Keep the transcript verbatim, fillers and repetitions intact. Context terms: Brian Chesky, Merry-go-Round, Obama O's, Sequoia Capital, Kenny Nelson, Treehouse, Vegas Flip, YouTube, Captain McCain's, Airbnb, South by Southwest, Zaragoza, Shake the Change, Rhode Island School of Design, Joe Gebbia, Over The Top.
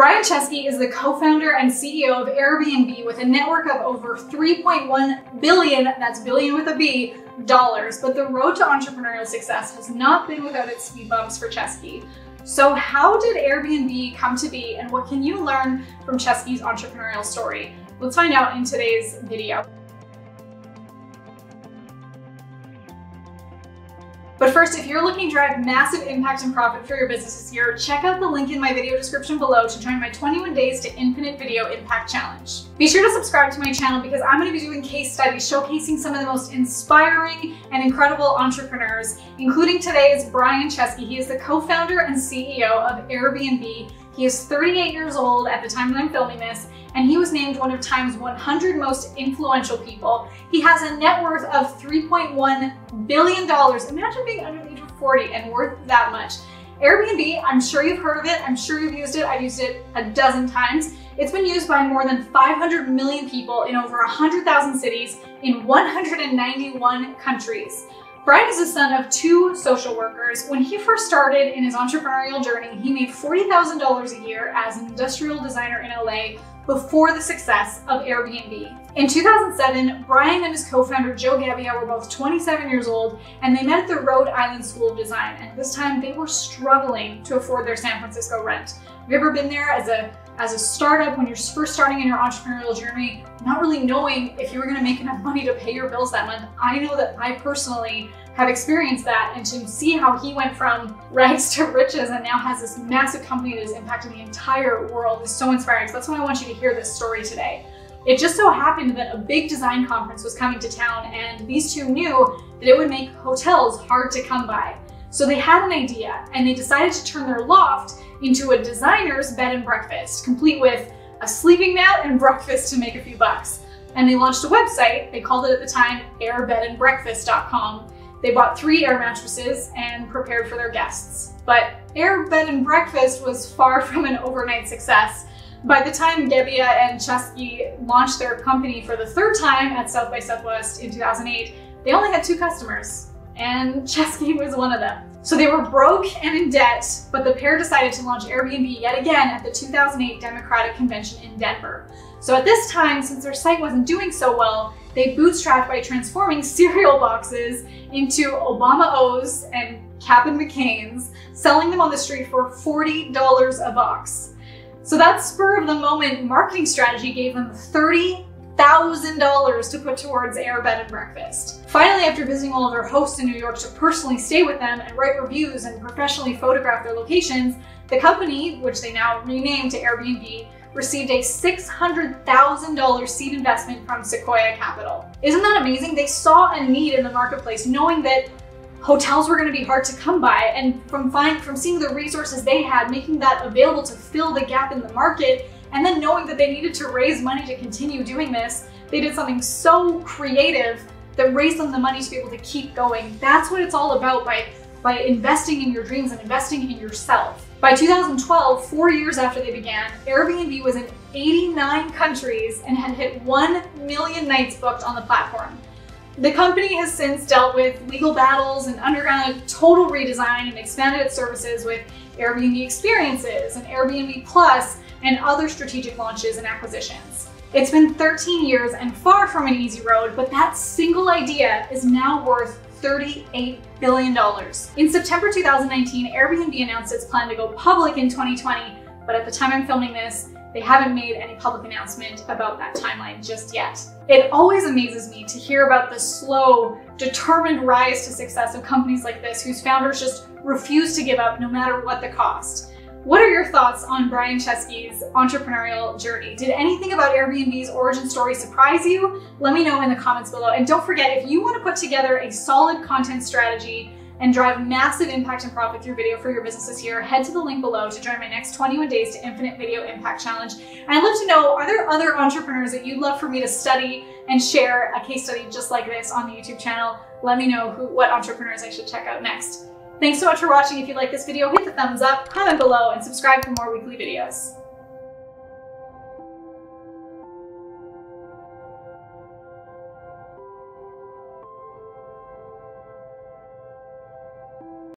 Brian Chesky is the co-founder and C E O of Airbnb with a network of over three point one billion, that's billion with a B, dollars. But the road to entrepreneurial success has not been without its speed bumps for Chesky. So how did Airbnb come to be, and what can you learn from Chesky's entrepreneurial story? Let's find out in today's video. But first, if you're looking to drive massive impact and profit for your business this year, check out the link in my video description below to join my twenty-one days to Infinite Video Impact Challenge. Be sure to subscribe to my channel because I'm gonna be doing case studies showcasing some of the most inspiring and incredible entrepreneurs, including today's Brian Chesky. He is the co-founder and C E O of Airbnb. He is thirty-eight years old at the time that I'm filming this, and he was named one of Time's one hundred most influential people. He has a net worth of three point one billion dollars. Imagine being under the age of forty and worth that much. Airbnb, I'm sure you've heard of it. I'm sure you've used it. I've used it a dozen times. It's been used by more than five hundred million people in over one hundred thousand cities in one hundred ninety-one countries. Brian is the son of two social workers. When he first started in his entrepreneurial journey, he made forty thousand dollars a year as an industrial designer in L A before the success of Airbnb. In two thousand seven, Brian and his co-founder Joe Gebbia were both twenty-seven years old, and they met at the Rhode Island School of Design. And this time they were struggling to afford their San Francisco rent. Have you ever been there as a As a startup, when you're first starting in your entrepreneurial journey, not really knowing if you were gonna make enough money to pay your bills that month? I know that I personally have experienced that, and to see how he went from rags to riches and now has this massive company that is impacting the entire world is so inspiring. So that's why I want you to hear this story today. It just so happened that a big design conference was coming to town, and these two knew that it would make hotels hard to come by. So they had an idea, and they decided to turn their loft into a designer's bed and breakfast, complete with a sleeping mat and breakfast to make a few bucks. And they launched a website. They called it at the time air bed and breakfast dot com. They bought three air mattresses and prepared for their guests. But Air Bed and Breakfast was far from an overnight success. By the time Gebbia and Chesky launched their company for the third time at South by Southwest in two thousand eight, they only had two customers, and Chesky was one of them. So they were broke and in debt, but the pair decided to launch Airbnb yet again at the two thousand eight Democratic Convention in Denver. So at this time, since their site wasn't doing so well, they bootstrapped by transforming cereal boxes into Obama O's and Captain McCain's, selling them on the street for forty dollars a box. So that spur of the moment marketing strategy gave them thirty thousand dollars to put towards Air Bed and Breakfast. Finally, after visiting all of their hosts in New York to personally stay with them and write reviews and professionally photograph their locations, the company, which they now renamed to Airbnb, received a six hundred thousand dollar seed investment from Sequoia Capital. Isn't that amazing? They saw a need in the marketplace, knowing that hotels were going to be hard to come by, and from, find, from seeing the resources they had, making that available to fill the gap in the market, and then knowing that they needed to raise money to continue doing this, they did something so creative that raised them the money to be able to keep going. That's what it's all about by, by investing in your dreams and investing in yourself. By two thousand twelve, four years after they began, Airbnb was in eighty-nine countries and had hit one million nights booked on the platform. The company has since dealt with legal battles and undergone a total redesign and expanded its services with Airbnb Experiences and Airbnb Plus and other strategic launches and acquisitions. It's been thirteen years and far from an easy road, but that single idea is now worth thirty-eight billion dollars. In September two thousand nineteen, Airbnb announced its plan to go public in twenty twenty, but at the time I'm filming this, they haven't made any public announcement about that timeline just yet. It always amazes me to hear about the slow, determined rise to success of companies like this whose founders just refuse to give up no matter what the cost. What are your thoughts on Brian Chesky's entrepreneurial journey? Did anything about Airbnb's origin story surprise you? Let me know in the comments below. And don't forget, if you want to put together a solid content strategy and drive massive impact and profit through video for your business this year, head to the link below to join my next twenty-one days to Infinite Video Impact Challenge. And I'd love to know, are there other entrepreneurs that you'd love for me to study and share a case study just like this on the YouTube channel? Let me know who, what entrepreneurs I should check out next. Thanks so much for watching. If you like this video, hit the thumbs up, comment below, and subscribe for more weekly videos.